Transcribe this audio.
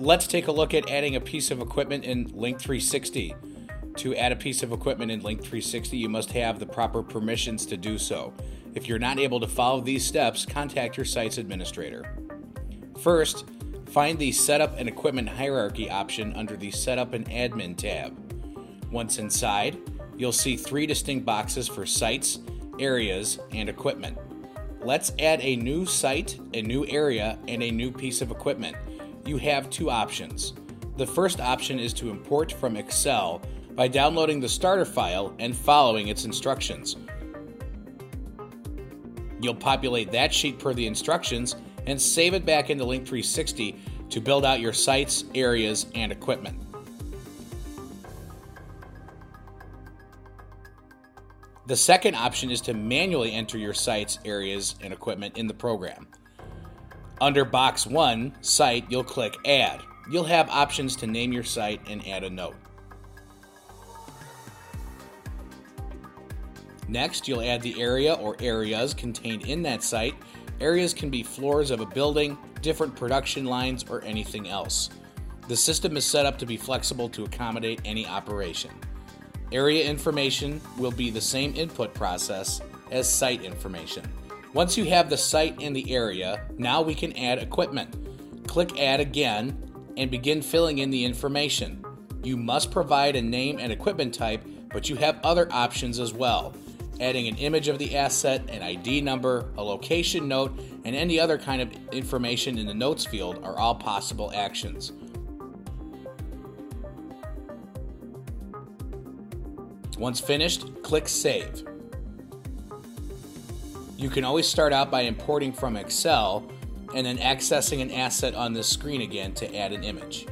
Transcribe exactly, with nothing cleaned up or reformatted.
let's take a look at adding a piece of equipment in Link three sixty. To add a piece of equipment in Link three sixty, you must have the proper permissions to do so. If you're not able to follow these steps, contact your site's administrator. First, find the Setup and Equipment Hierarchy option under the Setup and Admin tab. Once inside, you'll see three distinct boxes for sites, areas, and equipment. Let's add a new site, a new area, and a new piece of equipment. You have two options. The first option is to import from Excel by downloading the starter file and following its instructions. You'll populate that sheet per the instructions and save it back into Link three sixty to build out your sites, areas, and equipment. The second option is to manually enter your sites, areas, and equipment in the program. Under box one, Site, you'll click Add. You'll have options to name your site and add a note. Next, you'll add the area or areas contained in that site. Areas can be floors of a building, different production lines, or anything else. The system is set up to be flexible to accommodate any operation. Area information will be the same input process as site information. Once you have the site and the area, now we can add equipment. Click Add again and begin filling in the information. You must provide a name and equipment type, but you have other options as well. Adding an image of the asset, an I D number, a location note, and any other kind of information in the notes field are all possible actions. Once finished, click Save. You can always start out by importing from Excel and then accessing an asset on this screen again to add an image.